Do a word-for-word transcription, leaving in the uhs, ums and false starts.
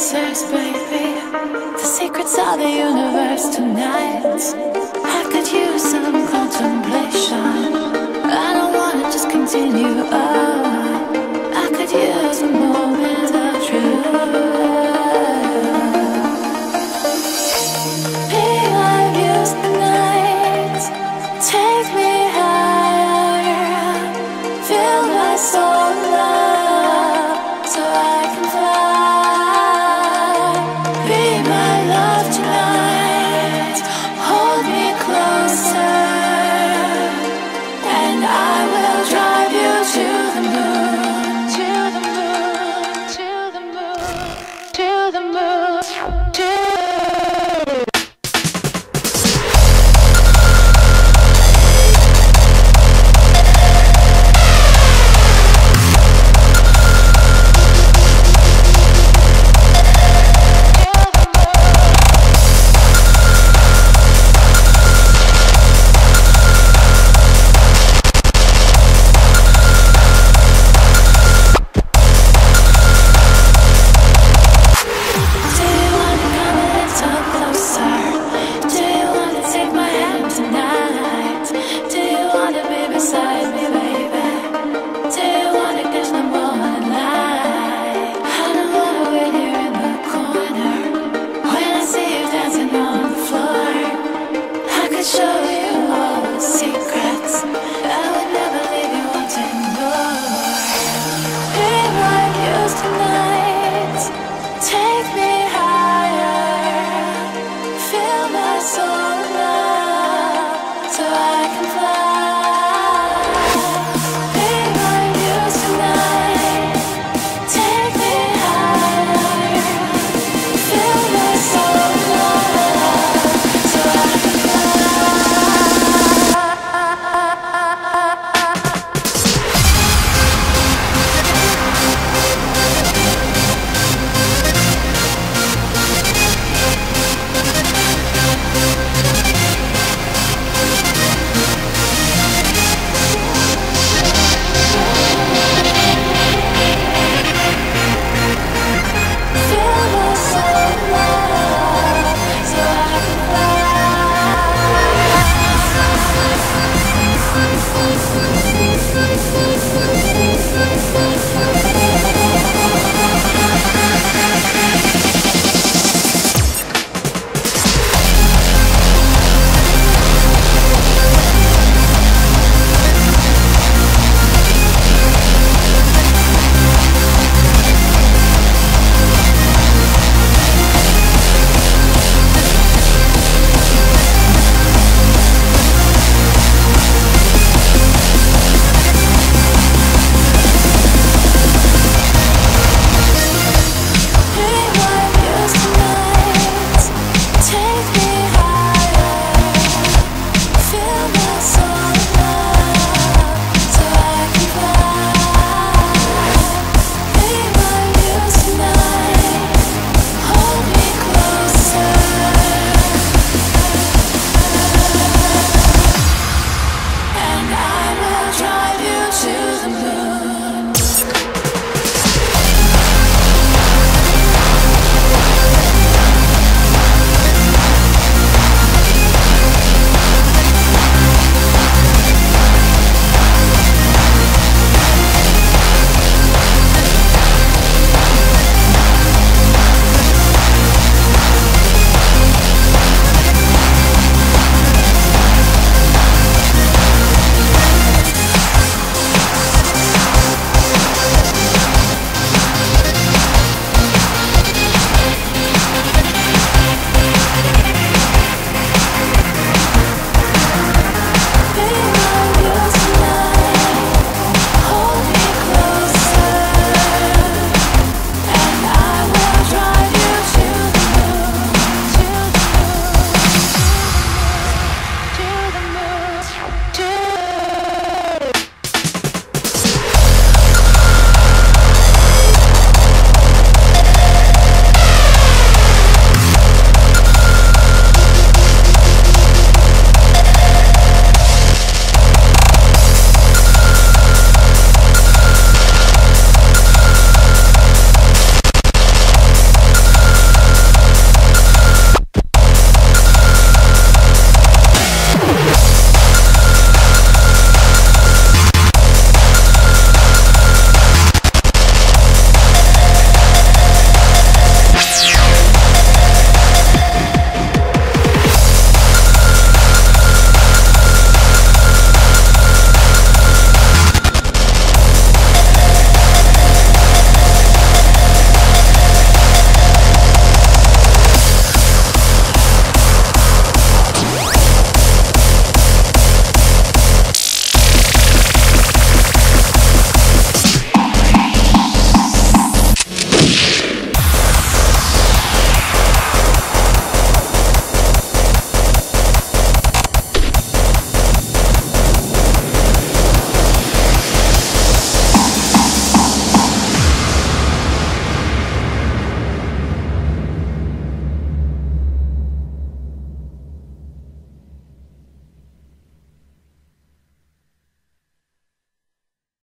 answers, baby. The secrets of the universe tonight. I could use some contemplation. I don't wanna just continue on. I could use some more.